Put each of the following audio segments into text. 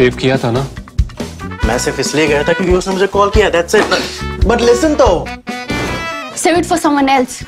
Save किया था ना? मैं सिर्फ इसलिए गया था क्योंकि उसने मुझे कॉल किया, that's it. But listen though. Save it for someone else.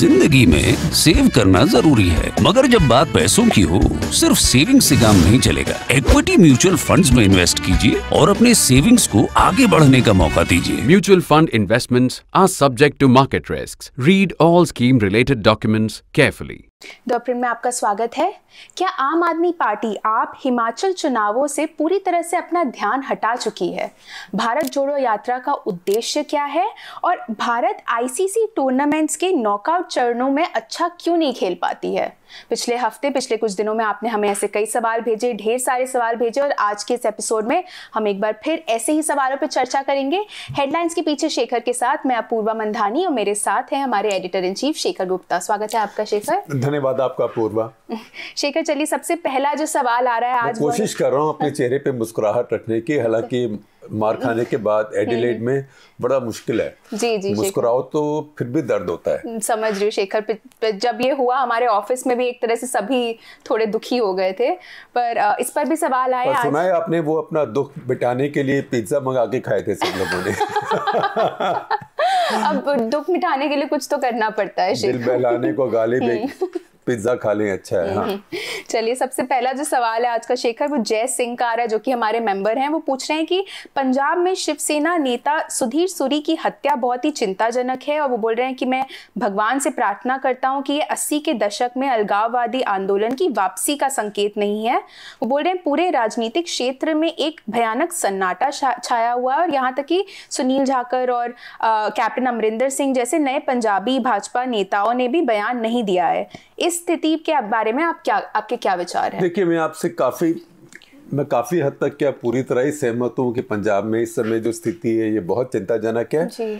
जिंदगी में सेव करना जरूरी है, मगर जब बात पैसों की हो सिर्फ सेविंग से काम नहीं चलेगा। इक्विटी म्यूचुअल फंड्स में इन्वेस्ट कीजिए और अपने सेविंग्स को आगे बढ़ने का मौका दीजिए। Mutual fund investments are subject to market risks. Read all scheme related documents carefully. Doctrine में आपका स्वागत है। क्या आम आदमी पार्टी आप हिमाचल चुनावों से पूरी तरह से अपना ध्यान हटा चुकी है? भारत जोड़ो यात्रा का उद्देश्य क्या है और भारत आईसीसी टूर्नामेंट्स के नॉकआउट चरणों में अच्छा क्यों नहीं खेल पाती है? पिछले हफ्ते, पिछले कुछ दिनों में आपने हमें ऐसे कई सवाल भेजे, ढेर सारे सवाल भेजे और आज के इस एपिसोड में हम एक बार फिर ऐसे ही सवालों पर चर्चा करेंगे। हेडलाइंस के पीछे शेखर के साथ मैं अपूर्वा मंधानी और मेरे साथ हैं हमारे editor in chief Shekhar Gupta. स्वागत है आपका शेखर। धन्यवाद आपका अपूर्वा। शेखर, चलिए सबसे पहला जो सवाल आ रहा है, आज कोशिश कर रहा हूँ अपने चेहरे पे मुस्कुराहट रखने की, हालांकि मार खाने के बाद एडिलेड में बड़ा मुश्किल है। जी जी, मुस्कुराओ तो फिर भी दर्द होता है। समझ रही हूँ शेखर, जब ये हुआ हमारे ऑफिस में भी एक तरह से सभी थोड़े दुखी हो गए थे, पर इस पर भी सवाल आया। सुना है आपने, वो अपना दुख मिटाने के लिए पिज्जा मंगा के खाए थे सब लोगों ने। अब दुख मिटाने के लिए कुछ तो करना पड़ता है। दिल बहलाने को गाली भी पिज्जा खा लें, अच्छा है। हाँ। चलिए सबसे पहला जो सवाल है आज का शेखर, वो जय सिंह का आ रहा है जो कि हमारे मेंबर हैं। वो पूछ रहे हैं कि पंजाब में शिवसेना नेता सुधीर सुरी की हत्या बहुत ही चिंताजनक है और वो बोल रहे हैं कि मैं भगवान से प्रार्थना करता हूं कि ये 80 के दशक में अलगाववादी आंदोलन की वापसी का संकेत नहीं है। वो बोल रहे हैं पूरे राजनीतिक क्षेत्र में एक भयानक सन्नाटा छाया हुआ है और यहाँ तक कि सुनील जाखड़ और कैप्टन अमरिंदर सिंह जैसे नए पंजाबी भाजपा नेताओं ने भी बयान नहीं दिया है। इस स्थिति के बारे में आप क्या, आपके क्या विचार हैं? देखिए, मैं आपसे काफ़ी हद तक क्या पूरी तरह ही सहमत हूँ कि पंजाब में इस समय जो स्थिति है ये बहुत चिंताजनक है।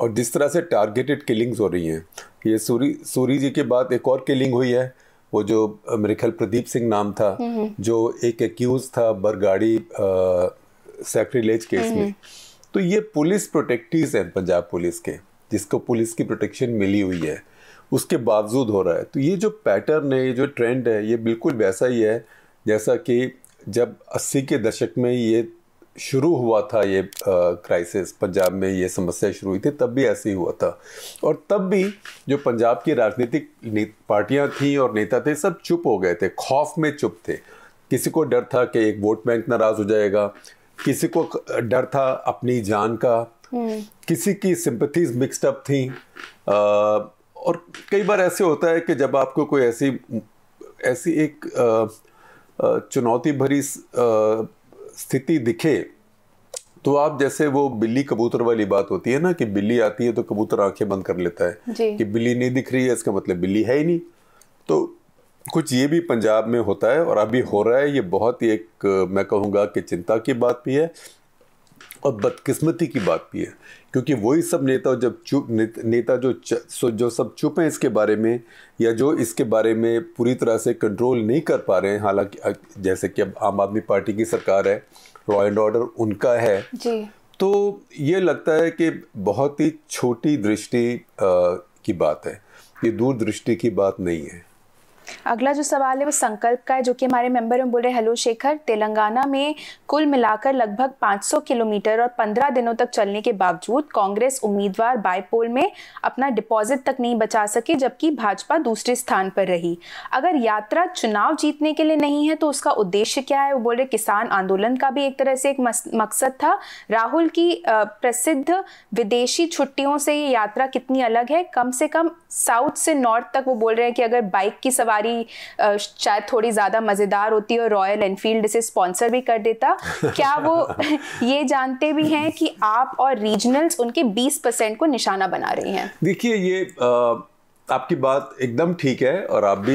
और जिस तरह से टारगेटेड किलिंग्स हो रही हैं, ये सूरी जी के बाद एक और किलिंग हुई है, वो जो मेरे ख्याल प्रदीप सिंह नाम था, जो एक एक्यूज था बरगाड़ी सैक्रिलेज केस में। तो ये पुलिस प्रोटेक्टिव हैं पंजाब पुलिस के, जिसको पुलिस की प्रोटेक्शन मिली हुई है, उसके बावजूद हो रहा है। तो ये जो पैटर्न है, ये जो ट्रेंड है, ये बिल्कुल वैसा ही है जैसा कि जब 80 के दशक में ये शुरू हुआ था, ये क्राइसिस पंजाब में, ये समस्या शुरू हुई थी, तब भी ऐसे ही हुआ था। और तब भी जो पंजाब की राजनीतिक पार्टियां थीं और नेता थे, सब चुप हो गए थे, खौफ में चुप थे। किसी को डर था कि एक वोट बैंक नाराज़ हो जाएगा, किसी को डर था अपनी जान का, किसी की सिंपथीज मिक्सडअप थी। और कई बार ऐसे होता है कि जब आपको कोई ऐसी एक चुनौती भरी स्थिति दिखे, तो आप जैसे वो बिल्ली कबूतर वाली बात होती है ना, कि बिल्ली आती है तो कबूतर आंखें बंद कर लेता है कि बिल्ली नहीं दिख रही है, इसका मतलब बिल्ली है ही नहीं। तो कुछ ये भी पंजाब में होता है और अभी हो रहा है। ये बहुत ही एक, मैं कहूँगा कि चिंता की बात भी है और बदकिस्मती की बात भी है, क्योंकि वही सब नेता जब नेता जो सब चुप हैं इसके बारे में, या जो इसके बारे में पूरी तरह से कंट्रोल नहीं कर पा रहे हैं। हालांकि जैसे कि अब आम आदमी पार्टी की सरकार है, लॉ एंड ऑर्डर उनका है जी। तो ये लगता है कि बहुत ही छोटी दृष्टि की बात है, ये दूरदृष्टि की बात नहीं है। अगला जो सवाल है वो संकल्प का है जो कि हमारे मेंबर बोल रहे हैं, हेलो शेखर, तेलंगाना में कुल मिलाकर लगभग 500 किलोमीटर और 15 दिनों तक चलने के बावजूद कांग्रेस उम्मीदवार बायपोल में अपना डिपॉजिट तक नहीं बचा सके, जबकि भाजपा दूसरे स्थान पर रही। अगर यात्रा चुनाव जीतने के लिए नहीं है तो उसका उद्देश्य क्या है? वो बोल रहे किसान आंदोलन का भी एक तरह से एक मकसद था। राहुल की प्रसिद्ध विदेशी छुट्टियों से ये यात्रा कितनी अलग है? कम से कम साउथ से नॉर्थ तक वो बोल रहे हैं कि अगर बाइक की सवारी शायद थोड़ी ज्यादा मजेदार होती है और रॉयल एनफील्ड इसे स्पॉन्सर भी कर देता। क्या वो ये जानते भी हैं कि आप और रीजनल्स उनके 20% को निशाना बना रही हैं? देखिए, ये आपकी बात एकदम ठीक है और आप भी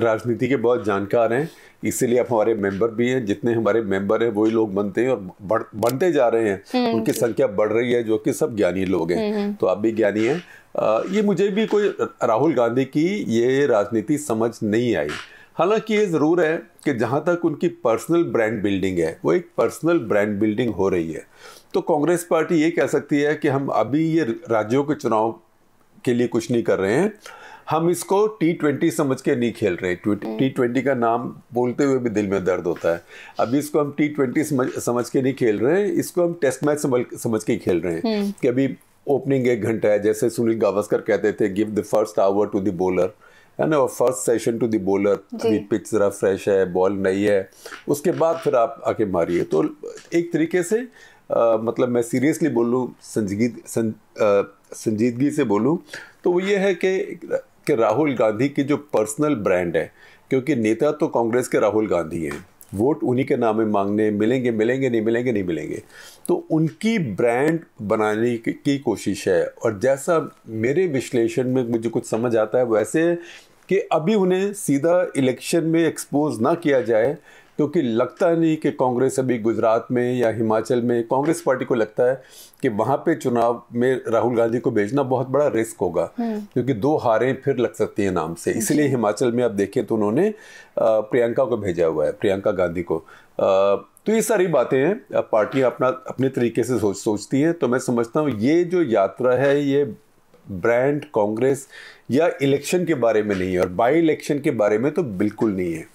राजनीति के बहुत जानकार हैं, इसीलिए आप हमारे मेंबर भी हैं। जितने हमारे मेंबर हैं वही लोग बनते हैं और बनते जा रहे हैं, उनकी संख्या बढ़ रही है, जो कि सब ज्ञानी लोग हैं। तो आप भी ज्ञानी हैं। ये मुझे भी कोई राहुल गांधी की ये राजनीति समझ नहीं आई। हालांकि ये ज़रूर है कि जहाँ तक उनकी पर्सनल ब्रांड बिल्डिंग है, वो एक पर्सनल ब्रांड बिल्डिंग हो रही है। तो कांग्रेस पार्टी ये कह सकती है कि हम अभी ये राज्यों के चुनाव के लिए कुछ नहीं कर रहे हैं, हम इसको T20 समझ के नहीं खेल रहे। T20 का नाम बोलते हुए भी दिल में दर्द होता है। अभी इसको हम T20 समझ के नहीं खेल रहे हैं, इसको हम टेस्ट मैच समझ के खेल रहे हैं कि अभी ओपनिंग एक घंटा है। जैसे सुनील गावस्कर कहते थे, give the first hour to the bowler, है ना, first session to the bowler, pitch जरा फ्रेश है, बॉल नई है, उसके बाद फिर आप आके मारिए। तो एक तरीके से मतलब मैं सीरियसली बोलूँ, संजीदगी से बोलूँ तो वो ये है कि राहुल गांधी की जो पर्सनल ब्रांड है, क्योंकि नेता तो कांग्रेस के राहुल गांधी हैं, वोट उन्हीं के नाम में मांगने मिलेंगे नहीं मिलेंगे, तो उनकी ब्रांड बनाने की कोशिश है। और जैसा मेरे विश्लेषण में मुझे कुछ समझ आता है वैसे कि अभी उन्हें सीधा इलेक्शन में एक्सपोज ना किया जाए, क्योंकि लगता नहीं कि कांग्रेस अभी गुजरात में या हिमाचल में, कांग्रेस पार्टी को लगता है कि वहाँ पे चुनाव में राहुल गांधी को भेजना बहुत बड़ा रिस्क होगा, क्योंकि दो हारें फिर लग सकती हैं नाम से। इसलिए हिमाचल में आप देखें तो उन्होंने प्रियंका को भेजा हुआ है, प्रियंका गांधी को। तो ये सारी बातें हैं, पार्टियाँ अपने तरीके से सोचती हैं। तो मैं समझता हूँ ये जो यात्रा है, ये ब्रांड कांग्रेस या इलेक्शन के बारे में नहीं है, और बाई इलेक्शन के बारे में तो बिल्कुल नहीं है।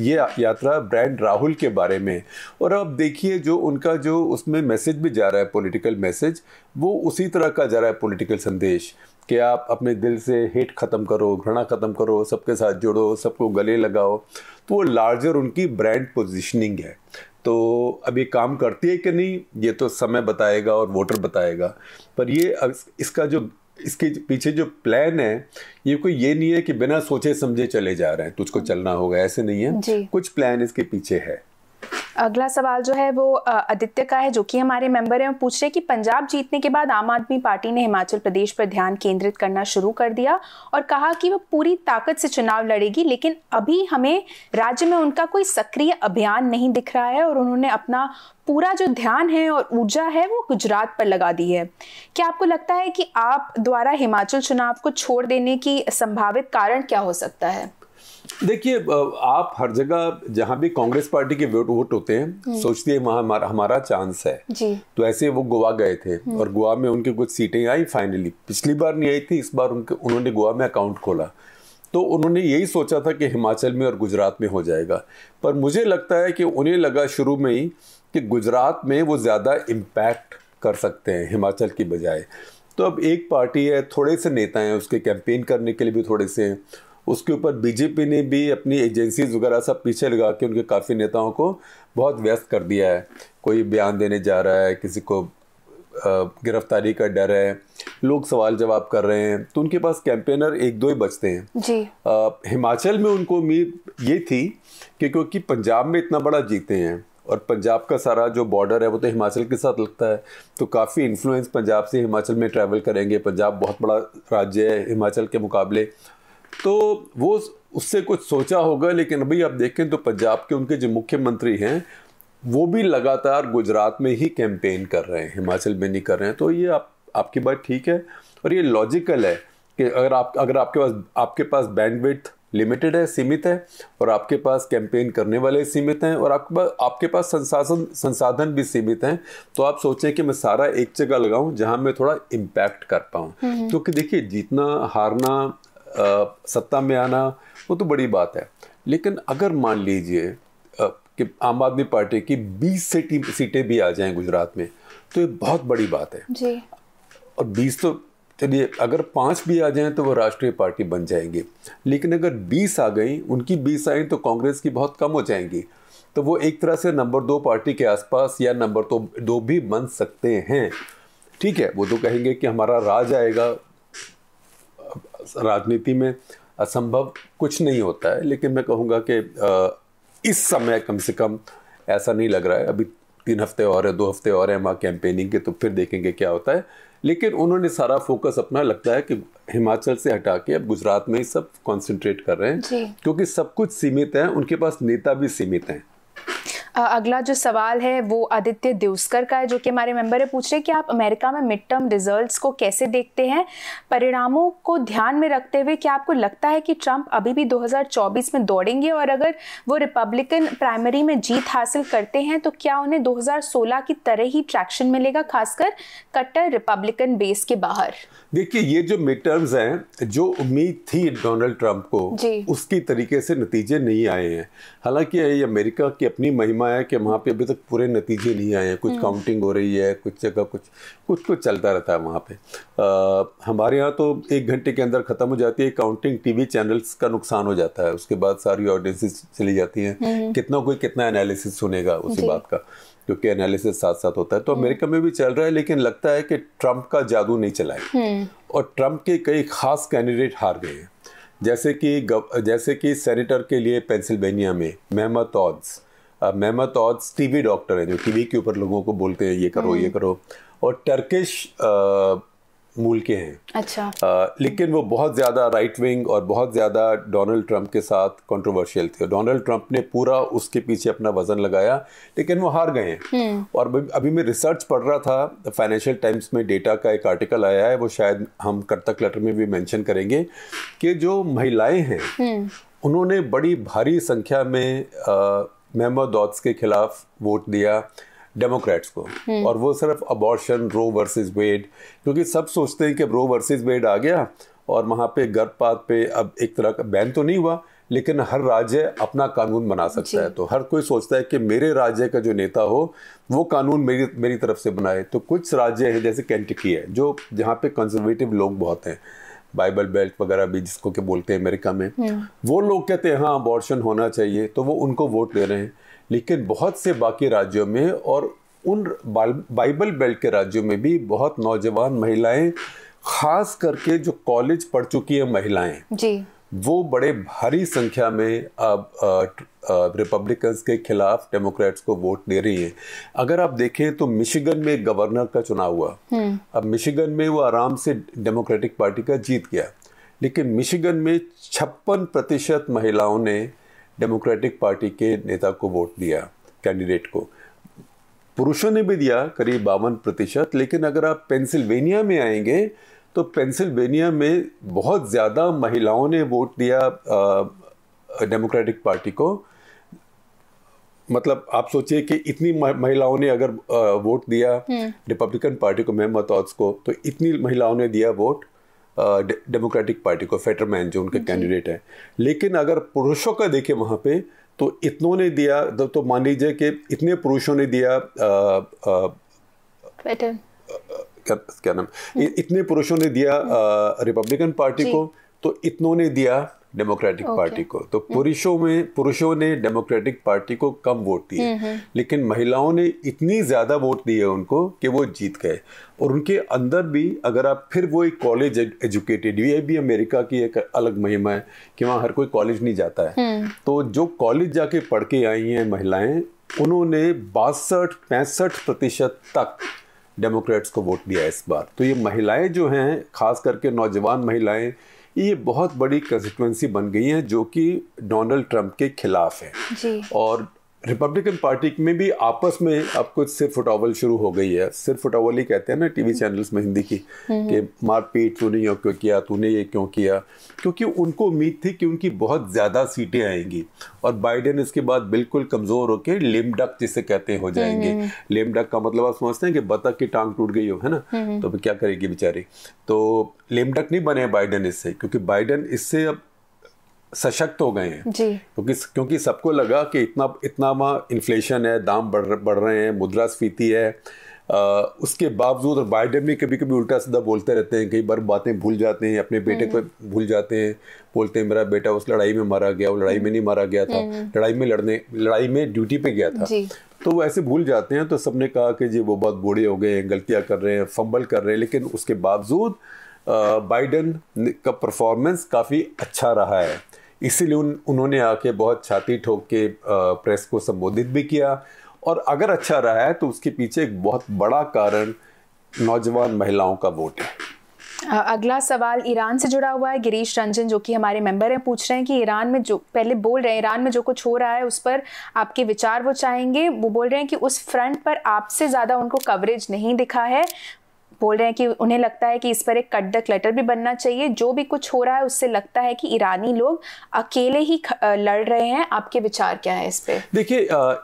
ये यात्रा ब्रांड राहुल के बारे में। और अब देखिए जो उनका जो उसमें मैसेज भी जा रहा है, पॉलिटिकल मैसेज, वो उसी तरह का जा रहा है, पॉलिटिकल संदेश कि आप अपने दिल से हेट ख़त्म करो, घृणा ख़त्म करो, सबके साथ जुड़ो, सबको गले लगाओ। तो वो लार्जर उनकी ब्रांड पोजिशनिंग है। तो अब ये काम करती है कि नहीं, ये तो समय बताएगा और वोटर बताएगा। पर ये इसके पीछे जो प्लान है, ये कोई ये नहीं है कि बिना सोचे समझे चले जा रहे हैं, तुझको चलना होगा, ऐसे नहीं है, कुछ प्लान इसके पीछे है। अगला सवाल जो है वो आदित्य का है, जो कि हमारे मेंबर हैं। वो पूछ रहे हैं कि पंजाब जीतने के बाद आम आदमी पार्टी ने हिमाचल प्रदेश पर ध्यान केंद्रित करना शुरू कर दिया और कहा कि वो पूरी ताकत से चुनाव लड़ेगी, लेकिन अभी हमें राज्य में उनका कोई सक्रिय अभियान नहीं दिख रहा है और उन्होंने अपना पूरा जो ध्यान है और ऊर्जा है वो गुजरात पर लगा दी है। क्या आपको लगता है कि आप द्वारा हिमाचल चुनाव को छोड़ देने की संभावित कारण क्या हो सकता है? देखिए, आप हर जगह जहाँ भी कांग्रेस पार्टी के वोट होते हैं, सोचती है वहाँ हमारा चांस है जी। तो ऐसे वो गोवा गए थे और गोवा में उनकी कुछ सीटें आई फाइनली, पिछली बार नहीं आई थी, इस बार उन्होंने गोवा में अकाउंट खोला। तो उन्होंने यही सोचा था कि हिमाचल में और गुजरात में हो जाएगा, पर मुझे लगता है कि उन्हें लगा शुरू में ही कि गुजरात में वो ज़्यादा इम्पैक्ट कर सकते हैं हिमाचल की बजाय। तो अब एक पार्टी है, थोड़े से नेता हैं, उसके कैंपेन करने के लिए भी थोड़े से हैं, उसके ऊपर बीजेपी ने भी अपनी एजेंसीज वगैरह सब पीछे लगा के उनके काफ़ी नेताओं को बहुत व्यस्त कर दिया है। कोई बयान देने जा रहा है, किसी को गिरफ्तारी का डर है, लोग सवाल जवाब कर रहे हैं, तो उनके पास कैंपेनर एक दो ही बचते हैं जी। हिमाचल में उनको उम्मीद ये थी कि क्योंकि पंजाब में इतना बड़ा जीते हैं और पंजाब का सारा जो बॉर्डर है वो तो हिमाचल के साथ लगता है, तो काफ़ी इन्फ्लुएंस पंजाब से हिमाचल में ट्रैवल करेंगे, पंजाब बहुत बड़ा राज्य है हिमाचल के मुकाबले, तो वो उससे कुछ सोचा होगा। लेकिन अभी आप देखें तो पंजाब के उनके जो मुख्यमंत्री हैं वो भी लगातार गुजरात में ही कैंपेन कर रहे हैं, हिमाचल में नहीं कर रहे हैं। तो ये आपकी बात ठीक है और ये लॉजिकल है कि अगर आपके पास बैंडविड्थ लिमिटेड है, सीमित है, और आपके पास कैंपेन करने वाले सीमित हैं, और आपके पास संसाधन भी सीमित हैं, तो आप सोचें कि मैं सारा एक जगह लगाऊँ जहाँ मैं थोड़ा इम्पैक्ट कर पाऊँ। क्योंकि देखिए, जीतना हारना, सत्ता में आना वो तो बड़ी बात है, लेकिन अगर मान लीजिए कि आम आदमी पार्टी की 20 सीटें भी आ जाएं गुजरात में, तो ये बहुत बड़ी बात है जी। और 20 तो चलिए, अगर 5 भी आ जाएं तो वो राष्ट्रीय पार्टी बन जाएंगे, लेकिन अगर 20 आ गई, उनकी 20 आई तो कांग्रेस की बहुत कम हो जाएंगी, तो वो एक तरह से नंबर 2 पार्टी के आसपास या नंबर 2 भी बन सकते हैं। ठीक है, वो तो कहेंगे कि हमारा राज आएगा, राजनीति में असंभव कुछ नहीं होता है, लेकिन मैं कहूँगा कि इस समय कम से कम ऐसा नहीं लग रहा है। अभी 3 हफ्ते और है, 2 हफ्ते और है वहाँ कैंपेनिंग के, तो फिर देखेंगे क्या होता है। लेकिन उन्होंने सारा फोकस अपना, लगता है कि हिमाचल से हटा के अब गुजरात में ही सब कॉन्सेंट्रेट कर रहे हैं, क्योंकि सब कुछ सीमित है, उनके पास नेता भी सीमित हैं। अगला जो सवाल है वो आदित्य देवस्कर का है, जो कि हमारे मेंबर है। पूछ रहे हैं कि आप अमेरिका में मिड टर्म रिजल्ट्स को कैसे देखते हैं, परिणामों को ध्यान में रखते हुए क्या आपको लगता है कि ट्रंप अभी भी 2024 में दौड़ेंगे, और अगर वो रिपब्लिकन प्राइमरी में जीत हासिल करते हैं तो क्या उन्हें 2016 की तरह ही ट्रैक्शन मिलेगा, खासकर कट्टर रिपब्लिकन बेस के बाहर? देखिए, ये जो मिड टर्म्स हैं, जो उम्मीद थी डोनाल्ड ट्रंप को, उसकी तरीके से नतीजे नहीं आए हैं। हालांकि ये अमेरिका की अपनी महिमा है कि वहाँ पे अभी तक पूरे नतीजे नहीं आए हैं, कुछ काउंटिंग हो रही है, कुछ जगह कुछ चलता रहता है वहाँ पे। हमारे यहाँ तो एक घंटे के अंदर ख़त्म हो जाती है काउंटिंग, टीवी चैनल्स का नुकसान हो जाता है, उसके बाद सारी ऑडियंसेस चली जाती हैं, कोई कितना एनालिसिस सुनेगा उसी बात का, क्योंकि एनालिसिस साथ साथ होता है। तो अमेरिका में भी चल रहा है, लेकिन लगता है कि ट्रंप का जादू नहीं चलाएगा, और ट्रंप के कई खास कैंडिडेट हार गए हैं, जैसे कि सेनेटर के लिए पेंसिल्वेनिया में मेहमत ऑड्स टीवी डॉक्टर हैं, जो टीवी के ऊपर लोगों को बोलते हैं ये करो, और टर्किश मूल के हैं। अच्छा। लेकिन वो बहुत ज़्यादा राइट विंग और बहुत ज़्यादा डोनाल्ड ट्रंप के साथ कंट्रोवर्शियल थे। डोनाल्ड ट्रंप ने पूरा उसके पीछे अपना वजन लगाया, लेकिन वो हार गए हैं। और अभी मैं रिसर्च पढ़ रहा था, फाइनेंशियल टाइम्स में डेटा का एक आर्टिकल आया है, वो शायद हम कर्तक लेटर में भी मेंशन करेंगे, कि जो महिलाएँ हैं उन्होंने बड़ी भारी संख्या में महमद ऑड्स के खिलाफ वोट दिया डेमोक्रेट्स को, और वो सिर्फ अबॉर्शन, रो वर्सेस वेड, क्योंकि सब सोचते हैं कि रो वर्सेस वेड आ गया और वहाँ पे गर्भपात पे अब एक तरह का बैन तो नहीं हुआ, लेकिन हर राज्य अपना कानून बना सकता है। तो हर कोई सोचता है कि मेरे राज्य का जो नेता हो वो कानून मेरी तरफ से बनाए। तो कुछ राज्य हैं, जैसे केंटकी है, जो जहाँ पे कंजर्वेटिव लोग बहुत हैं, बाइबल बेल्ट वगैरह भी जिसको के बोलते हैं अमेरिका में, वो लोग कहते हैं हाँ अबॉर्शन होना चाहिए, तो वो उनको वोट दे रहे हैं। लेकिन बहुत से बाकी राज्यों में और उन बाइबल बेल्ट के राज्यों में भी बहुत नौजवान महिलाएं, खास करके जो कॉलेज पढ़ चुकी हैं महिलाएं जी, वो बड़े भारी संख्या में अब रिपब्लिकन्स के खिलाफ डेमोक्रेट्स को वोट दे रही हैं। अगर आप देखें तो मिशिगन में गवर्नर का चुनाव हुआ, अब मिशिगन में वो आराम से डेमोक्रेटिक पार्टी का जीत गया, लेकिन मिशिगन में 56% महिलाओं ने डेमोक्रेटिक पार्टी के नेता को वोट दिया, कैंडिडेट को। पुरुषों ने भी दिया करीब 52%, लेकिन अगर आप पेंसिल्वेनिया में आएंगे तो पेंसिल्वेनिया में बहुत ज़्यादा महिलाओं ने वोट दिया डेमोक्रेटिक पार्टी को। मतलब आप सोचिए कि इतनी महिलाओं ने अगर वोट दिया रिपब्लिकन पार्टी को, महमत ऑड्स को, तो इतनी महिलाओं ने दिया वोट डेमोक्रेटिक पार्टी को, फेटरमैन जो उनके कैंडिडेट हैं। लेकिन अगर पुरुषों का देखें वहाँ पे, तो इतनों ने दिया, तो मान लीजिए कि इतने पुरुषों ने दिया इतने पुरुषों ने दिया रिपब्लिकन पार्टी को, तो इतनों ने दिया डेमोक्रेटिक पार्टी को। तो पुरुषों ने डेमोक्रेटिक पार्टी को कम वोट दिए, लेकिन महिलाओं ने इतनी ज़्यादा वोट दिए उनको कि वो जीत गए। और उनके अंदर भी अगर आप फिर वो एक कॉलेज एजुकेटेड, ये भी अमेरिका की एक अलग महिमा है कि वहाँ हर कोई कॉलेज नहीं जाता है, तो जो कॉलेज जाके पढ़ के आई हैं महिलाएँ, उन्होंने 62-65% तक डेमोक्रेट्स को वोट दिया इस बार। तो ये महिलाएँ जो हैं, खास करके नौजवान महिलाएँ, ये बहुत बड़ी कंस्टिट्यूएंसी बन गई है जो कि डोनाल्ड ट्रंप के खिलाफ है जी। और रिपब्लिकन पार्टी में भी आपस में अब कुछ सिर्फ फुटावल शुरू हो गई है, सिर्फ फुटावल ही कहते हैं ना टीवी चैनल्स में हिंदी की, कि मारपीट तूने ये क्यों किया, तूने ये क्यों किया, क्योंकि उनको उम्मीद थी कि उनकी बहुत ज़्यादा सीटें आएंगी, और बाइडेन इसके बाद बिल्कुल कमज़ोर होकर लेमडक जिसे कहते हैं हो जाएंगे। लेमडक का मतलब आप समझते हैं कि बतख की टांग टूट गई हो, है ना, तो क्या करेगी बेचारी। तो लेमडक नहीं बने बाइडेन इससे, क्योंकि बाइडेन इससे अब सशक्त हो गए हैं, क्योंकि सबको लगा कि इतना वहाँ इन्फ्लेशन है, दाम बढ़ रहे हैं, मुद्रास्फीति है, उसके बावजूद। और बाइडेन भी कभी कभी उल्टा सीधा बोलते रहते हैं, कई बार बातें भूल जाते हैं, अपने बेटे को भूल जाते हैं, बोलते हैं मेरा बेटा उस लड़ाई में मारा गया, वो लड़ाई में नहीं मारा गया था, लड़ाई में ड्यूटी पे गया था, तो वो ऐसे भूल जाते हैं। तो सबने कहा कि जी वो बहुत बूढ़े हो गए हैं, गलतियाँ कर रहे हैं, फंबल कर रहे हैं, लेकिन उसके बावजूद बाइडेन का परफॉर्मेंस काफ़ी अच्छा रहा है, इसीलिए उन्होंने आके बहुत छाती ठोक के प्रेस को संबोधित भी किया। और अगर अच्छा रहा है तो उसके पीछे एक बहुत बड़ा कारण नौजवान महिलाओं का वोट है। अगला सवाल ईरान से जुड़ा हुआ है। गिरीश रंजन जो कि हमारे मेंबर हैं पूछ रहे हैं कि ईरान में जो पहले बोल रहे हैं ईरान में जो कुछ हो रहा है उस पर आपके विचार वो चाहेंगे। वो बोल रहे हैं कि उस फ्रंट पर आपसे ज़्यादा उनको कवरेज नहीं दिखा है। बोल रहे हैं कि उन्हें लगता है कि इस पर एक कट द क्लटर भी बनना चाहिए। जो भी कुछ हो रहा है उससे लगता है कि ईरानी लोग अकेले ही लड़ रहे हैं। आपके विचार क्या है इस पे? देखिए,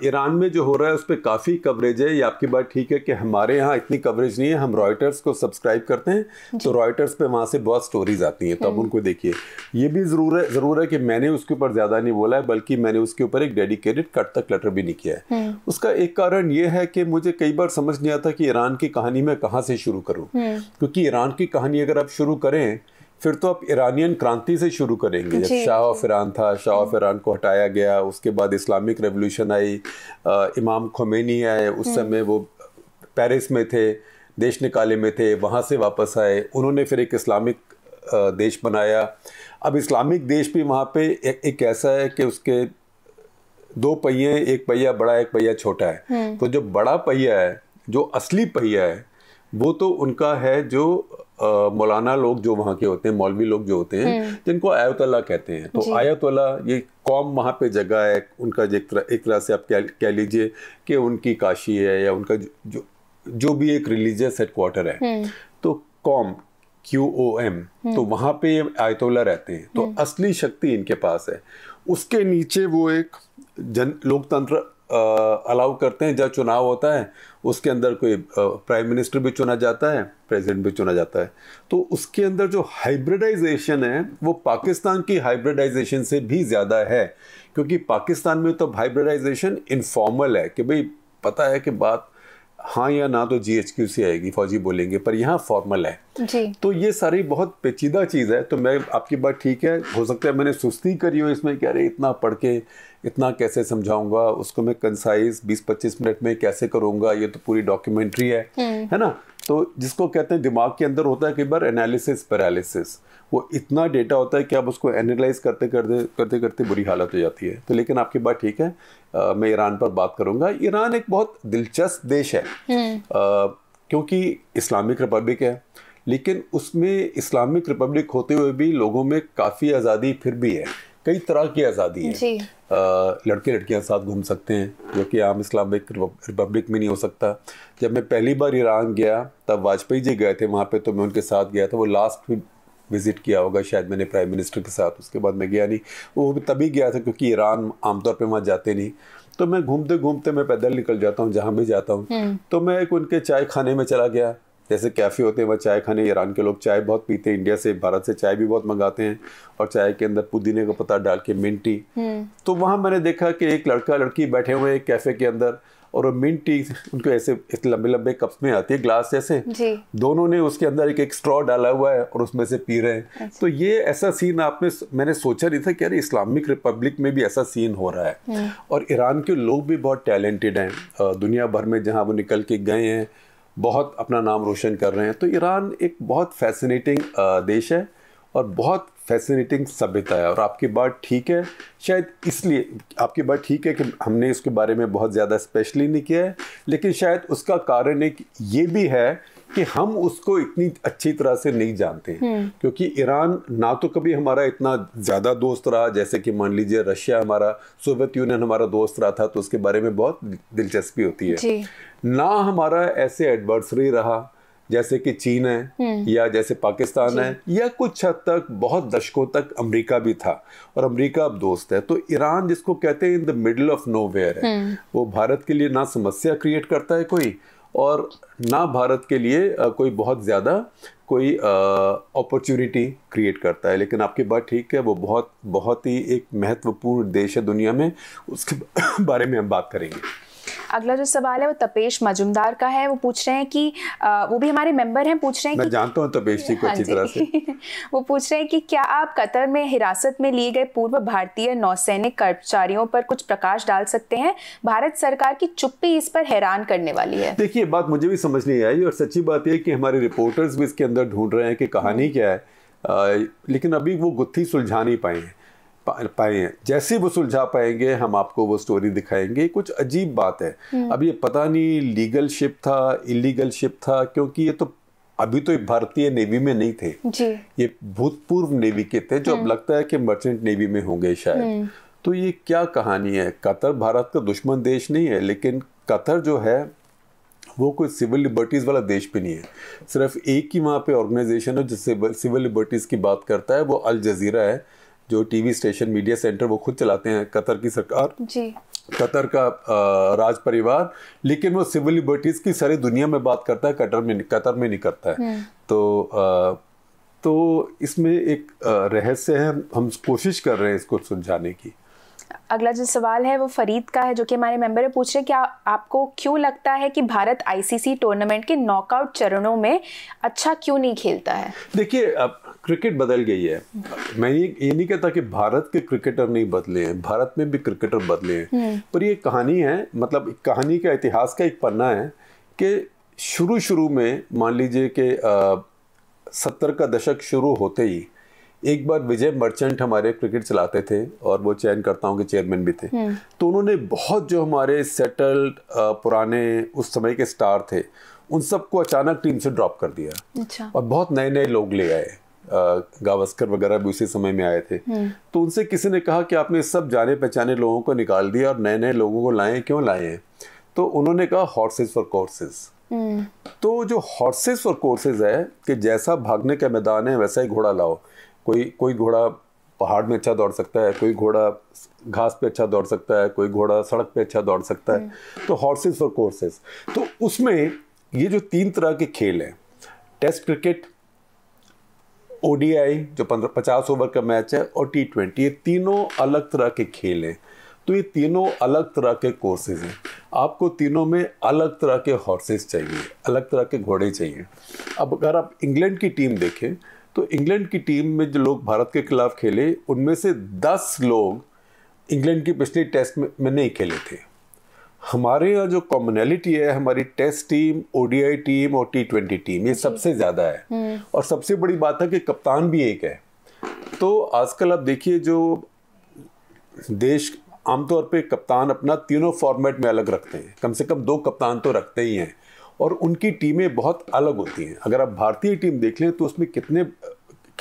ईरान में जो हो रहा है उस पर काफ़ी कवरेज है। ये आपकी बात ठीक है कि हमारे यहाँ इतनी कवरेज नहीं है। हम रॉयटर्स को सब्सक्राइब करते हैं तो रॉयटर्स पे वहाँ से बहुत स्टोरीज आती हैं, तो आप उनको देखिए। ये भी ज़रूर है कि मैंने उसके ऊपर ज़्यादा नहीं बोला है, बल्कि मैंने उसके ऊपर एक डेडिकेटेड कट द क्लटर भी नहीं किया है। उसका एक कारण ये है कि मुझे कई बार समझ नहीं आता कि ईरान की कहानी में कहाँ से शुरू करूं, क्योंकि ईरान की कहानी अगर आप शुरू करें फिर तो आप ईरानियन क्रांति से शुरू करेंगे। जब शाह ऑफ ईरान था, शाह ऑफ ईरान को हटाया गया, उसके बाद इस्लामिक रेवोल्यूशन आई, इमाम खुमैनी आए, उस समय वो पेरिस में थे, देश निकाले में थे, वहाँ से वापस आए, उन्होंने फिर एक इस्लामिक देश बनाया। अब इस्लामिक देश भी वहाँ पे एक ऐसा है कि उसके दो पहिए, एक पहिया बड़ा एक पहिया छोटा है। तो जो बड़ा पहिया है, जो असली पहिया है, वो तो उनका है जो मौलाना लोग जो वहाँ के होते हैं, मौलवी लोग जो होते हैं, जिनको आयतोल्ला कहते हैं। तो आयतोल्ला ये कौम वहाँ पे जगह है उनका, एक तरह से आप कह लीजिए कि उनकी काशी है या उनका जो जो भी एक रिलीजियस हेडक्वार्टर है। तो कौम QOM, तो वहाँ पे आयतोल्ला रहते हैं। तो असली शक्ति इनके पास है। उसके नीचे वो एक लोकतंत्र अलाउ करते हैं जब चुनाव होता है। उसके अंदर कोई प्राइम मिनिस्टर भी चुना जाता है, प्रेसिडेंट भी चुना जाता है। तो उसके अंदर जो हाइब्रिडाइजेशन है वो पाकिस्तान की हाइब्रिडाइजेशन से भी ज़्यादा है, क्योंकि पाकिस्तान में तो हाइब्रिडाइजेशन इनफॉर्मल है कि भाई पता है कि बात हाँ या ना तो GHQ से आएगी, फौजी बोलेंगे, पर यहाँ फॉर्मल है जी। तो ये सारी बहुत पेचीदा चीज़ है। तो मैं आपकी बात ठीक है, हो सकता है मैंने सुस्ती करी हो इसमें कि अरे इतना पढ़ के इतना कैसे समझाऊंगा, उसको मैं कंसाइज 20-25 मिनट में कैसे करूँगा, ये तो पूरी डॉक्यूमेंट्री है ना। तो जिसको कहते हैं दिमाग के अंदर होता है कई बार एनालिसिस पैरालिसिस, वो इतना डेटा होता है कि आप उसको एनालाइज करते करते बुरी हालत हो जाती है। तो लेकिन आपकी बात ठीक है, मैं ईरान पर बात करूंगा। ईरान एक बहुत दिलचस्प देश है क्योंकि इस्लामिक रिपब्लिक है, लेकिन उसमें इस्लामिक रिपब्लिक होते हुए भी लोगों में काफ़ी आज़ादी फिर भी है, कई तरह की आज़ादी है। लड़के लड़कियां साथ घूम सकते हैं, जो कि आम इस्लामिक रिपब्लिक में नहीं हो सकता। जब मैं पहली बार ईरान गया तब वाजपेयी जी गए थे वहाँ पे, तो मैं उनके साथ गया था। वो लास्ट विज़िट किया होगा शायद मैंने प्राइम मिनिस्टर के साथ, उसके बाद मैं गया नहीं। वो तभी गया था क्योंकि ईरान आमतौर पर वहाँ जाते नहीं। तो मैं घूमते घूमते मैं पैदल निकल जाता हूँ जहाँ भी जाता हूँ। तो मैं एक उनके चाय खाने में चला गया, जैसे कैफ़े होते हैं वहाँ चाय खाने। ईरान के लोग चाय बहुत पीते हैं, इंडिया से भारत से चाय भी बहुत मंगाते हैं, और चाय के अंदर पुदीने का पत्ता डाल के मिंट टी। तो वहाँ मैंने देखा कि एक लड़का लड़की बैठे हुए हैं कैफ़े के अंदर, और वो मिंट टी उनको ऐसे लंबे लंबे कप्स में आती है, ग्लास जैसे, दोनों ने उसके अंदर एक स्ट्रॉ डाला हुआ है और उसमें से पी रहे हैं। अच्छा। तो ये ऐसा सीन मैंने सोचा नहीं था कि अरे इस्लामिक रिपब्लिक में भी ऐसा सीन हो रहा है। और ईरान के लोग भी बहुत टैलेंटेड हैं, दुनिया भर में जहाँ वो निकल के गए हैं बहुत अपना नाम रोशन कर रहे हैं। तो ईरान एक बहुत फैसिनेटिंग देश है और बहुत फैसिनेटिंग सभ्यता है। और आपकी बात ठीक है, शायद इसलिए आपकी बात ठीक है कि हमने इसके बारे में बहुत ज़्यादा स्पेशली नहीं किया है, लेकिन शायद उसका कारण एक ये भी है कि हम उसको इतनी अच्छी तरह से नहीं जानते हैं। क्योंकि ईरान ना तो कभी हमारा इतना ज़्यादा दोस्त रहा, जैसे कि मान लीजिए रशिया हमारा, सोवियत यूनियन हमारा दोस्त रहा था, तो उसके बारे में बहुत दिलचस्पी होती है। ना हमारा ऐसे एडवर्सरी रहा जैसे कि चीन है या जैसे पाकिस्तान है, या कुछ हद तक बहुत दशकों तक अमेरिका भी था, और अमेरिका अब दोस्त है। तो ईरान जिसको कहते हैं in the middle of nowhere है, वो भारत के लिए ना समस्या क्रिएट करता है कोई, और ना भारत के लिए कोई बहुत ज़्यादा कोई अपॉर्चुनिटी क्रिएट करता है। लेकिन आपकी बात ठीक है, वो बहुत बहुत ही एक महत्वपूर्ण देश है दुनिया में, उसके बारे में हम बात करेंगे। अगला जो सवाल है वो तपेश मजुमदार का है। वो पूछ रहे हैं कि वो भी हमारे मेंबर हैं, पूछ रहे हैं मैं जानता हूं तपेश जी को अच्छी तरह से। वो पूछ रहे हैं कि क्या आप कतर में हिरासत में लिए गए पूर्व भारतीय नौसैनिक कर्मचारियों पर कुछ प्रकाश डाल सकते हैं? भारत सरकार की चुप्पी इस पर हैरान करने वाली है। देखिए, बात मुझे भी समझ नहीं आई, और सच्ची बात यह कि हमारे रिपोर्टर्स भी इसके अंदर ढूंढ रहे हैं कि कहानी क्या है, लेकिन अभी वो गुत्थी सुलझा नहीं पाए हैं। जैसे वो सुलझा पाएंगे हम आपको वो स्टोरी दिखाएंगे। कुछ अजीब बात है, अब ये पता नहीं लीगल शिप था, इलीगल शिप था, क्योंकि ये तो अभी तो भारतीय नेवी में नहीं थे जी, ये भूतपूर्व नेवी के थे जो अब लगता है कि मर्चेंट नेवी में होंगे शायद। तो ये क्या कहानी है? कतर भारत का दुश्मन देश नहीं है, लेकिन कतर जो है वो कोई सिविल लिबर्टीज़ वाला देश भी नहीं है। सिर्फ एक ही वहाँ पे ऑर्गेनाइजेशन है जिससे सिविल लिबर्टीज़ की बात करता है, वो अल जजीरा है, जो टीवी स्टेशन मीडिया सेंटर वो खुद चलाते हैं कतर की सरकार जी, कतर का राज परिवार, लेकिन वो सिविल लिबर्टीज़ की सारी दुनिया में बात करता है, कतर में नहीं करता है। तो इसमें एक रहस्य है, हम कोशिश कर रहे हैं इसको सुलझाने की। अगला जो सवाल है वो फरीद का है, जो कि हमारे मेंबर है। पूछ रहे क्या आपको क्यों लगता है कि भारत आईसीसी टूर्नामेंट के नॉकआउट चरणों में अच्छा क्यों नहीं खेलता है? देखिए, अब क्रिकेट बदल गई है। मैं ये नहीं कहता कि भारत के क्रिकेटर नहीं बदले हैं, भारत में भी क्रिकेटर बदले हैं, पर ये कहानी है, मतलब कहानी का इतिहास का एक पन्ना है कि शुरू में मान लीजिए कि 70 का दशक शुरू होते ही एक बार विजय मर्चेंट हमारे क्रिकेट चलाते थे और वो चयनकर्ताओं के चेयरमैन भी थे, तो उन्होंने बहुत जो हमारे सेटल्ड पुराने उस समय के स्टार थे उन सबको अचानक टीम से ड्रॉप कर दिया। अच्छा। और बहुत नए नए लोग ले आए, गावस्कर वगैरह भी उसी समय में आए थे। तो उनसे किसी ने कहा कि आपने सब जाने पहचाने लोगों को निकाल दिया और नए नए लोगों को लाए, क्यों लाए? तो उन्होंने कहा हॉर्सेस फॉर कोर्सेस। तो जो हॉर्सेस फॉर कोर्सेस है कि जैसा भागने का मैदान है वैसा ही घोड़ा लाओ। कोई घोड़ा पहाड़ में अच्छा दौड़ सकता है, कोई घोड़ा घास पे अच्छा दौड़ सकता है, कोई घोड़ा सड़क पे अच्छा दौड़ सकता है, तो हॉर्सेस फॉर कोर्सेस। तो उसमें ये जो 3 तरह के खेल हैं, टेस्ट क्रिकेट, ओडीआई जो 50 ओवर का मैच है, और T20, ये तीनों अलग तरह के खेल हैं। तो ये तीनों अलग तरह के कोर्सेज हैं, आपको तीनों में अलग तरह के हॉर्सेस चाहिए, अलग तरह के घोड़े चाहिए। अब अगर आप इंग्लैंड की टीम देखें तो इंग्लैंड की टीम में जो लोग भारत के खिलाफ खेले उनमें से 10 लोग इंग्लैंड की पिछली टेस्ट में नहीं खेले थे। हमारे यहाँ जो कॉमनैलिटी है, हमारी टेस्ट टीम, ओडीआई टीम और T20 टीम, ये सबसे ज़्यादा है। और सबसे बड़ी बात है कि कप्तान भी एक है। तो आजकल आप देखिए जो देश आमतौर पे कप्तान अपना तीनों फॉर्मेट में अलग रखते हैं, कम से कम 2 कप्तान तो रखते ही हैं, और उनकी टीमें बहुत अलग होती हैं। अगर आप भारतीय टीम देख लें तो उसमें कितने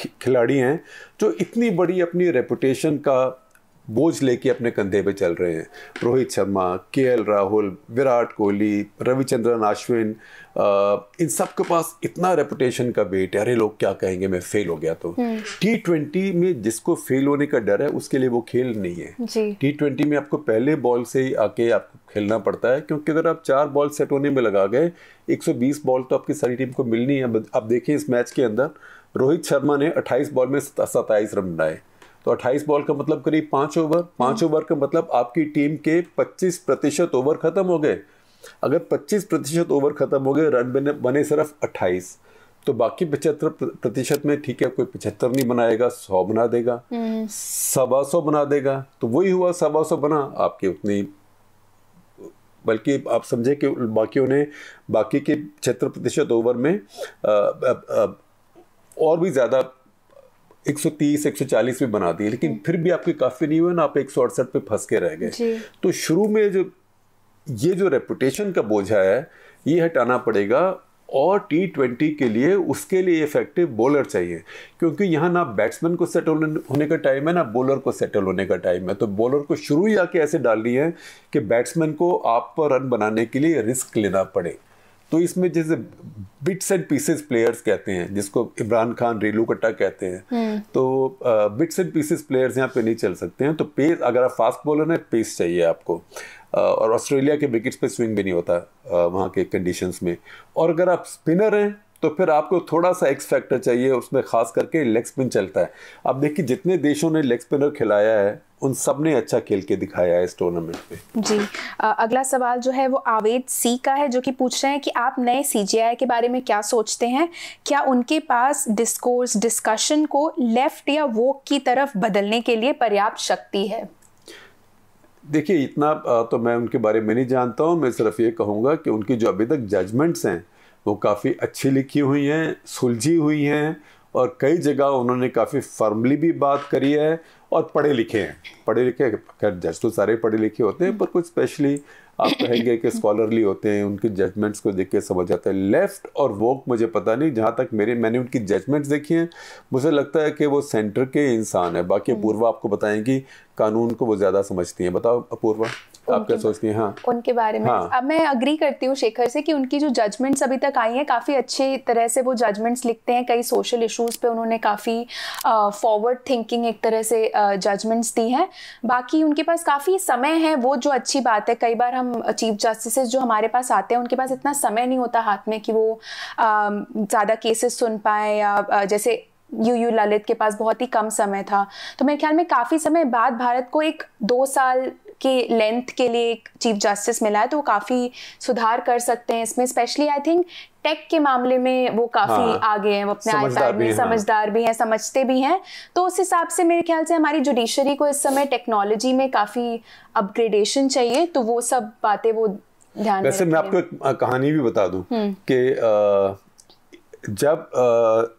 खिलाड़ी हैं जो इतनी बड़ी अपनी रेपुटेशन का बोझ लेके अपने कंधे पे चल रहे हैं। रोहित शर्मा, KL राहुल, विराट कोहली, रविचंद्रन अश्विन, इन सब के पास इतना रेपुटेशन का वेट है, अरे लोग क्या कहेंगे मैं फेल हो गया। तो T20 में जिसको फेल होने का डर है उसके लिए वो खेल नहीं है। T20 में आपको पहले बॉल से ही आके आपको खेलना पड़ता है, क्योंकि अगर आप 4 बॉल सेट होने में लगा गए, 120 बॉल तो आपकी सारी टीम को मिलनी है। आप देखिए इस मैच के अंदर रोहित शर्मा ने 28 बॉल में 27 रन बनाए, तो 28 बॉल का मतलब करीब 5 ओवर, 5 ओवर का मतलब आपकी टीम के 25% ओवर खत्म हो गए। अगर 25% ओवर खत्म हो गए, रन बने सिर्फ 28, तो बाकी 75% में ठीक है कोई 75 नहीं बनाएगा, 100 बना देगा, 125 बना देगा, तो वही हुआ 125 बना आपके उतनी, बल्कि आप समझे कि बाकियों ने बाकी के 75% ओवर में और भी ज़्यादा 130, 140 भी बना दिए, लेकिन फिर भी आपके काफ़ी नहीं हुए ना, आप 168 पे फंस के रह गए। तो शुरू में जो ये जो रेपुटेशन का बोझा है ये हटाना पड़ेगा, और T20 के लिए उसके लिए इफेक्टिव बॉलर चाहिए, क्योंकि यहाँ ना बैट्समैन को सेटल होने का टाइम है ना बॉलर को सेटल होने का टाइम है। तो बॉलर को शुरू ही आके ऐसे डालनी है कि बैट्समैन को आप पर रन बनाने के लिए रिस्क लेना पड़े। तो इसमें जैसे बिट्स एंड पीसेस प्लेयर्स कहते हैं, जिसको इमरान खान रेलू कट्टा कहते हैं, तो बिट्स एंड पीसेस प्लेयर्स यहाँ पे नहीं चल सकते हैं। तो पेस, अगर आप फास्ट बॉलर हैं पेस चाहिए आपको, और ऑस्ट्रेलिया के विकेट्स पे स्विंग भी नहीं होता वहाँ के कंडीशंस में। और अगर आप स्पिनर हैं तो फिर आपको थोड़ा सा एक्स फैक्टर चाहिए, उसमें खास करके लेग स्पिन चलता है। आप देखिए जितने देशों ने लेग स्पिनर खिलाया है उन सब ने अच्छा खेल के दिखाया है इस टूर्नामेंट में जी। अगला सवाल जो है वो आवेद सी का है, जो कि पूछ रहे हैं कि आप नए CGI के बारे में क्या सोचते हैं? क्या उनके पास डिस्कोर्स, डिस्कशन को लेफ्ट या वोक की तरफ बदलने के लिए पर्याप्त शक्ति है? देखिए इतना तो मैं उनके बारे में नहीं जानता हूँ, मैं सिर्फ ये कहूँगा कि उनकी जो अभी तक जजमेंट्स हैं वो काफ़ी अच्छी लिखी हुई हैं, सुलझी हुई हैं, और कई जगह उन्होंने काफ़ी फर्मली भी बात करी है, और पढ़े लिखे हैं। पढ़े लिखे जज तो सारे पढ़े लिखे होते हैं, पर कुछ स्पेशली आप कहेंगे कि स्कॉलरली होते हैं, उनकी जजमेंट्स को देख के समझ आता है। लेफ्ट और वोक मुझे पता नहीं, जहाँ तक मैंने उनकी जजमेंट्स देखी हैं, मुझे लगता है कि वो सेंटर के इंसान है। बाकी अपूर्वा आपको बताएंगी, कानून को वो ज़्यादा समझती हैं। बताओ अपूर्वा, आप क्या सोचती हैं? हाँ, उनके बारे में अब मैं अग्री करती हूँ शेखर से कि उनकी जो जजमेंट्स अभी तक आई हैं काफ़ी अच्छी तरह से वो जजमेंट्स लिखते हैं। कई सोशल इश्यूज़ पे उन्होंने काफ़ी फॉरवर्ड थिंकिंग एक तरह से जजमेंट्स दी हैं। बाकी उनके पास काफ़ी समय है, वो जो अच्छी बात है। कई बार हम चीफ जस्टिस जो हमारे पास आते हैं उनके पास इतना समय नहीं होता हाथ में कि वो ज़्यादा केसेस सुन पाए, या जैसे यू ललित के पास बहुत ही कम समय था। तो मेरे ख्याल में काफ़ी समय बाद भारत को एक 2 साल के लेंथ के लिए एक चीफ जस्टिस मिला है, तो वो काफ़ी सुधार कर सकते हैं इसमें। स्पेशली आई थिंक टेक के मामले में वो काफ़ी आगे हैं, वो अपने आईपैड में समझदार भी हैं, समझते भी हैं। तो उस हिसाब से मेरे ख्याल से हमारी जुडिशरी को इस समय टेक्नोलॉजी में काफ़ी अपग्रेडेशन चाहिए, तो वो सब बातें वो ध्यान में। वैसे मैं आपको एक कहानी भी बता दूँ कि जब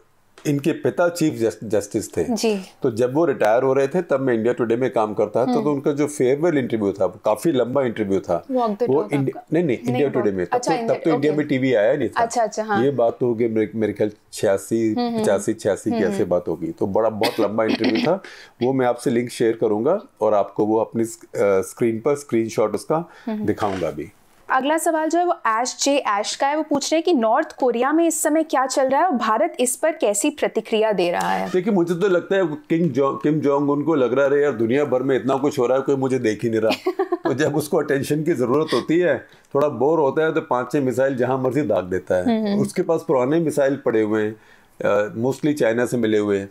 इनके पिता चीफ जस्टिस थे जी, तो जब वो रिटायर हो रहे थे तब मैं इंडिया टुडे में काम करता था, तो उनका जो फेयरवेल इंटरव्यू था, काफी लंबा इंटरव्यू था वो नहीं इंडिया टुडे में। तब तो इंडिया में टीवी आया नहीं था। अच्छा, हाँ। ये बात हो गई मेरे ख्याल 86 की ऐसे बात होगी। तो बहुत लंबा इंटरव्यू था वो, मैं आपसे लिंक शेयर करूंगा और आपको वो अपनी स्क्रीन पर स्क्रीनशॉट उसका दिखाऊंगा भी। अगला सवाल जो है वो एश का है। वो पूछ रहे हैं कि नॉर्थ कोरिया में इस समय क्या चल रहा है और भारत इस पर कैसी प्रतिक्रिया दे रहा है। देखिए, मुझे तो लगता है किम जोंग उनको लग रहा है यार दुनिया भर में इतना कुछ हो रहा है, कोई मुझे देख ही नहीं रहा। तो जब उसको अटेंशन की जरूरत होती है, थोड़ा बोर होता है, तो 5-6 मिसाइल जहाँ मर्जी दाग देता है। उसके पास पुराने मिसाइल पड़े हुए हैं, मोस्टली चाइना से मिले हुए,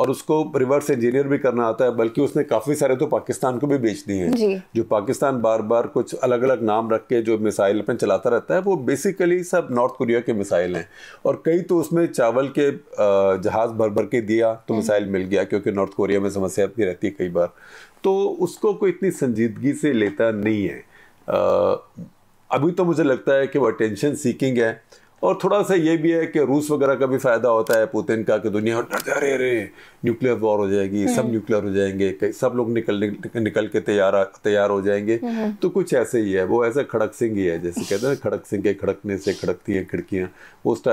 और उसको रिवर्स इंजीनियर भी करना आता है। बल्कि उसने काफ़ी सारे तो पाकिस्तान को भी बेच दिए हैं, जो पाकिस्तान बार बार कुछ अलग अलग नाम रख के जो मिसाइल अपन चलाता रहता है, वो बेसिकली सब नॉर्थ कोरिया के मिसाइल हैं। और कई तो उसमें चावल के जहाज भर के दिया तो मिसाइल मिल गया, क्योंकि नॉर्थ कोरिया में समस्या भी रहती है कई बार, तो उसको कोई इतनी संजीदगी से लेता नहीं है। अभी तो मुझे लगता है कि वो अटेंशन सीकिंग है, और थोड़ा सा ये भी है कि रूस वगैरह का भी फ़ायदा होता है, पुतिन का, कि दुनिया डर जा रही है, न्यूक्लियर वॉर हो जाएगी, सब न्यूक्लियर हो जाएंगे, सब लोग निकल के तैयार हो जाएंगे। तो कुछ ऐसे ही है, वो ऐसा खड़क सिंह ही है, जैसे कहते हैं खड़क सिंह के खड़कने से खड़कती हैं खिड़कियाँ, उस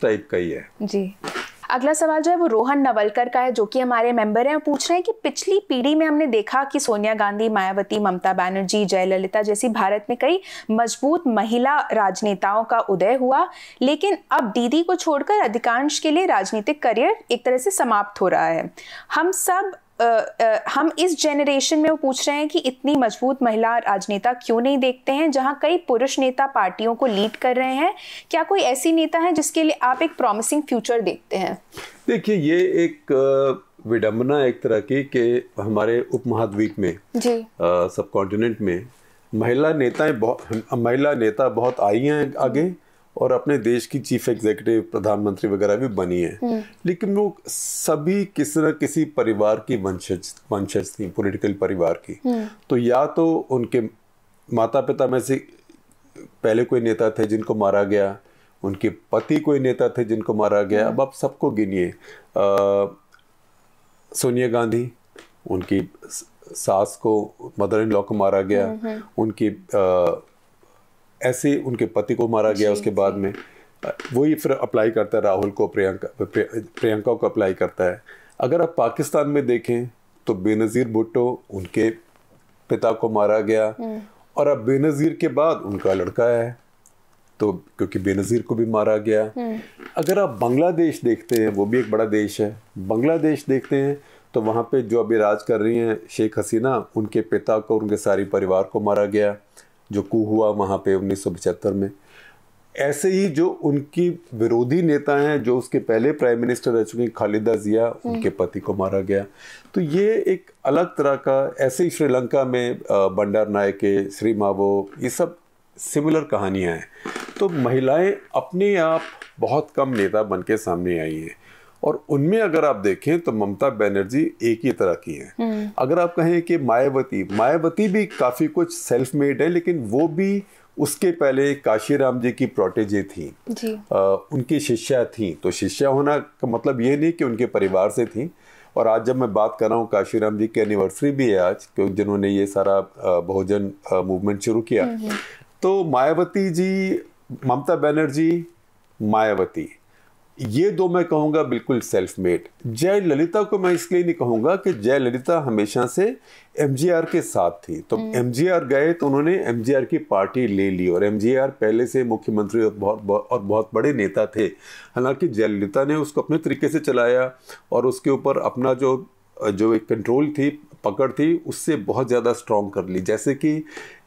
टाइप का ही है जी। अगला सवाल जो है वो रोहन नवलकर का है, जो कि हमारे मेंबर हैं। वो पूछ रहे हैं कि पिछली पीढ़ी में हमने देखा कि सोनिया गांधी, मायावती, ममता बनर्जी, जयललिता जैसी भारत में कई मजबूत महिला राजनेताओं का उदय हुआ, लेकिन अब दीदी को छोड़कर अधिकांश के लिए राजनीतिक करियर एक तरह से समाप्त हो रहा है। हम इस जेनरेशन में, वो पूछ रहे हैं कि इतनी मजबूत महिला राजनेता क्यों नहीं देखते हैं, जहाँ कई पुरुष नेता पार्टियों को लीड कर रहे हैं। क्या कोई ऐसी नेता है जिसके लिए आप एक प्रॉमिसिंग फ्यूचर देखते हैं? देखिए, ये एक विडम्बना एक तरह की कि हमारे उपमहाद्वीप में जी, सब कॉन्टिनेंट में महिला नेता बहुत आई हैं आगे, और अपने देश की चीफ एग्जीक्यूटिव, प्रधानमंत्री वगैरह भी बनी है, लेकिन वो सभी किसी न किसी परिवार की वंशज थी, पॉलिटिकल परिवार की। तो या तो उनके माता पिता में से पहले कोई नेता थे जिनको मारा गया, उनके पति कोई नेता थे जिनको मारा गया। अब आप सबको गिनिए, सोनिया गांधी, उनकी सास को, मदर इन लॉ को मारा गया, उनकी ऐसे उनके पति को मारा गया। उसके बाद में वही फिर अप्लाई करता है राहुल को, प्रियंका को अप्लाई करता है। अगर आप पाकिस्तान में देखें तो बेनज़ीर भुट्टो, उनके पिता को मारा गया, और अब बेनज़ीर के बाद उनका लड़का है, तो क्योंकि बेनज़ीर को भी मारा गया। अगर आप बांग्लादेश देखते हैं, वो भी एक बड़ा देश है, बांग्लादेश देखते हैं तो वहाँ पे जो अभी राज कर रही हैं शेख हसीना, उनके पिता को, उनके सारे परिवार को मारा गया, जो कू हुआ वहाँ पे 1975 में। ऐसे ही जो उनकी विरोधी नेता हैं, जो उसके पहले प्राइम मिनिस्टर रह चुके हैं, खालिदा जिया, उनके पति को मारा गया। तो ये एक अलग तरह का, ऐसे ही श्रीलंका में बंडार नायके, श्री मावो, ये सब सिमिलर कहानियाँ हैं। तो महिलाएं अपने आप बहुत कम नेता बन के सामने आई हैं, और उनमें अगर आप देखें तो ममता बनर्जी एक ही तरह की हैं। अगर आप कहें कि मायावती भी काफ़ी कुछ सेल्फ मेड है, लेकिन वो भी उसके पहले काशी राम जी की प्रोटेजे थी जी। उनकी शिष्या थी, तो शिष्या होना का मतलब ये नहीं कि उनके परिवार से थी, और आज जब मैं बात कर रहा हूँ कांशी राम जी की एनिवर्सरी भी है आज, क्योंकि जिन्होंने ये सारा बहुजन मूवमेंट शुरू किया। तो मायावती जी, ममता बनर्जी, मायावती, ये दो मैं कहूँगा बिल्कुल सेल्फ मेड। जयललिता को मैं इसलिए नहीं कहूँगा कि जयललिता हमेशा से एमजीआर के साथ थी। तो एमजीआर गए तो उन्होंने एमजीआर की पार्टी ले ली, और एमजीआर पहले से मुख्यमंत्री और बहुत बड़े नेता थे। हालांकि जयललिता ने उसको अपने तरीके से चलाया और उसके ऊपर अपना जो एक कंट्रोल थी, पकड़ थी, उससे बहुत ज़्यादा स्ट्रॉन्ग कर ली। जैसे कि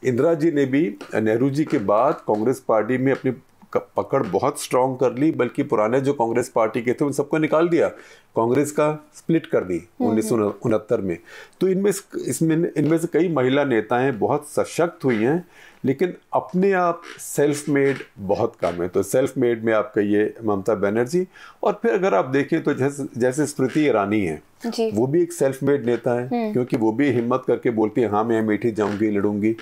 इंदिरा जी ने भी नेहरू जी के बाद कांग्रेस पार्टी में अपनी पकड़ बहुत स्ट्रांग कर ली, बल्कि पुराने जो कांग्रेस पार्टी के थे उन सबको निकाल दिया, कांग्रेस का स्प्लिट कर दी 1969 में। तो इनमें से कई महिला नेताएं बहुत सशक्त हुई हैं, लेकिन अपने आप सेल्फ मेड बहुत कम है। तो सेल्फ मेड में आपका ये ममता बनर्जी, और फिर अगर आप देखें तो जैसे स्मृति ईरानी है, वो भी एक सेल्फ मेड नेता है, क्योंकि वो भी हिम्मत करके बोलती है हाँ मैं अमेठी जाऊँगी, लड़ूंगी,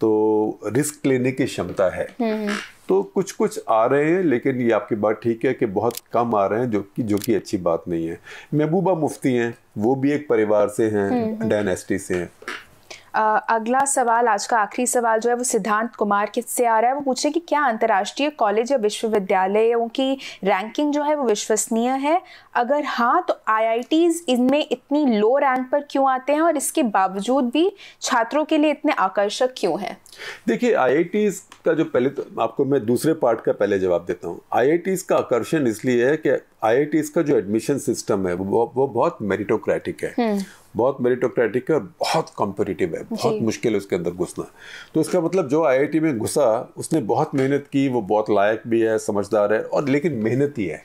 तो रिस्क लेने की क्षमता है। तो कुछ कुछ आ रहे हैं, लेकिन ये आपकी बात ठीक है कि बहुत कम आ रहे हैं, जो कि अच्छी बात नहीं है। महबूबा मुफ्ती हैं, वो भी एक परिवार से हैं, डायनेस्टी से हैं। अगला सवाल, आज का आखिरी सवाल जो है वो सिद्धांत कुमार किससे आ रहा है। वो पूछे कि क्या अंतर्राष्ट्रीय कॉलेज या विश्वविद्यालयों की रैंकिंग जो है वो विश्वसनीय है, अगर हाँ तो IITs इनमें इतनी लो रैंक पर क्यों आते हैं और इसके बावजूद भी छात्रों के लिए इतने आकर्षक क्यों हैं? देखिए IITs का जो पहले तो आपको मैं दूसरे पार्ट का पहले जवाब देता हूँ। IITs का आकर्षण इसलिए है कि IITs का जो एडमिशन सिस्टम है वो बहुत मेरिटोक्रेटिक है, और बहुत कॉम्पिटिटिव है, बहुत मुश्किल है उसके अंदर घुसना। तो इसका मतलब जो IIT में घुसा उसने बहुत मेहनत की, वो बहुत लायक भी है, समझदार है, और लेकिन मेहनती है।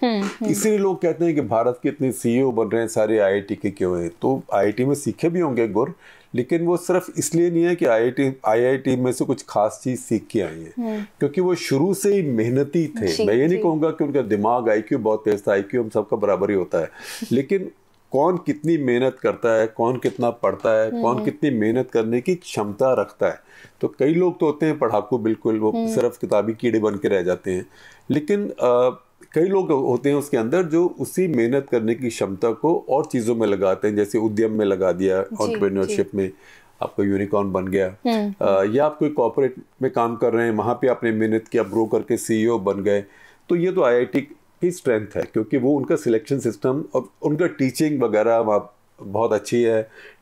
इसीलिए लोग कहते हैं कि भारत के इतने CEO बन रहे हैं सारे IIT के क्यों हैं। तो IIT में सीखे भी होंगे गुर, लेकिन वो सिर्फ इसलिए नहीं है कि IIT में से कुछ खास चीज़ सीख के आई है, क्योंकि वो शुरू से ही मेहनती थे। मैं ये नहीं कहूँगा कि उनका दिमाग IQ बहुत तेज था, IQ हम सबका बराबर ही होता है, लेकिन कौन कितनी मेहनत करता है, कौन कितना पढ़ता है, कौन कितनी मेहनत करने की क्षमता रखता है। तो कई लोग तो होते हैं पढ़ाकू बिल्कुल, वो सिर्फ किताबी कीड़े बन के रह जाते हैं, लेकिन कई लोग होते हैं उसके अंदर जो उसी मेहनत करने की क्षमता को और चीज़ों में लगाते हैं, जैसे उद्यम में लगा दिया, एंटरप्रेन्योरशिप में आपका यूनिकॉर्न बन गया, या आप कोई कॉर्पोरेट में काम कर रहे हैं, वहाँ पर आपने मेहनत की, आप ग्रो करके CEO बन गए। तो ये तो IIT की स्ट्रेंथ है, क्योंकि वो उनका सिलेक्शन सिस्टम और उनका टीचिंग वगैरह वहाँ बहुत अच्छी है,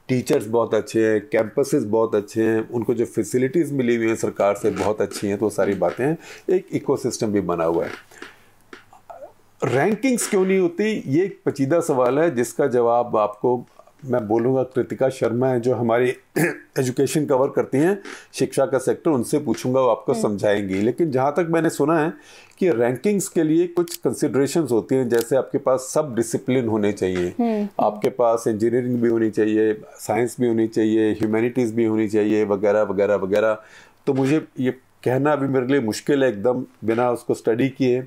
टीचर्स बहुत अच्छे हैं, कैंपसेस बहुत अच्छे हैं, उनको जो फैसिलिटीज़ मिली हुई हैं सरकार से बहुत अच्छी हैं। तो सारी बातें एक इकोसिस्टम भी बना हुआ है। रैंकिंग्स क्यों नहीं होती, ये एक पेचीदा सवाल है, जिसका जवाब आपको मैं बोलूँगा कृतिका शर्मा है जो हमारी एजुकेशन कवर करती हैं, शिक्षा का सेक्टर, उनसे पूछूंगा, वो आपको समझाएंगी। लेकिन जहाँ तक मैंने सुना है कि रैंकिंग्स के लिए कुछ कंसिडरेशंस होती हैं, जैसे आपके पास सब डिसिप्लिन होने चाहिए, आपके पास इंजीनियरिंग भी होनी चाहिए, साइंस भी होनी चाहिए, ह्यूमैनिटीज़ भी होनी चाहिए, वगैरह वगैरह वगैरह। तो मुझे ये कहना भी मेरे लिए मुश्किल है एकदम बिना उसको स्टडी किए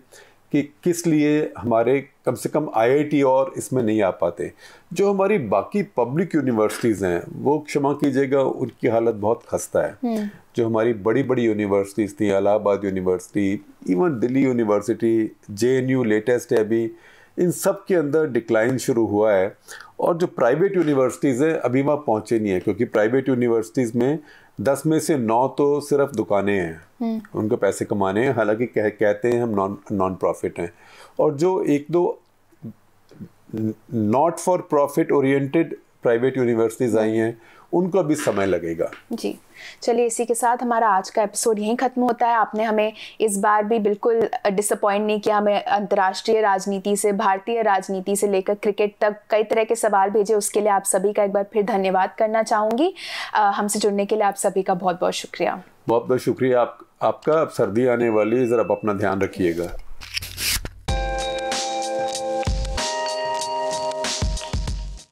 कि किस लिए हमारे कम से कम IIT और इसमें नहीं आ पाते। जो हमारी बाकी पब्लिक यूनिवर्सिटीज़ हैं वो क्षमा कीजिएगा उनकी हालत बहुत खस्ता है। जो हमारी बड़ी बड़ी यूनिवर्सिटीज़ थी, Allahabad university, even Delhi university, JNU latest है अभी, इन सब के अंदर डिक्लाइन शुरू हुआ है। और जो प्राइवेट यूनिवर्सिटीज़ हैं अभी वहाँ पहुँचे नहीं है, क्योंकि प्राइवेट यूनिवर्सिटीज़ में 10 में से 9 तो सिर्फ दुकानें हैं, उनको पैसे कमाने हैं, हालांकि कहते हैं हम नॉन प्रॉफिट हैं। और जो 1-2 not for profit oriented private universities आई हैं उनको भी समय लगेगा। जी, चलिए इसी के साथ हमारा आज का एपिसोड यहीं ख़त्म होता है। आपने हमें इस बार भी बिल्कुल डिसअपॉइंट नहीं किया, हमें अंतर्राष्ट्रीय राजनीति से, भारतीय राजनीति से लेकर क्रिकेट तक कई तरह के सवाल भेजे, उसके लिए आप सभी का एक बार फिर धन्यवाद करना चाहूँगी। हमसे जुड़ने के लिए आप सभी का बहुत बहुत शुक्रिया। बहुत बहुत शुक्रिया आपका। अब सर्दी आने वाली है, ज़रा अपना ध्यान रखिएगा।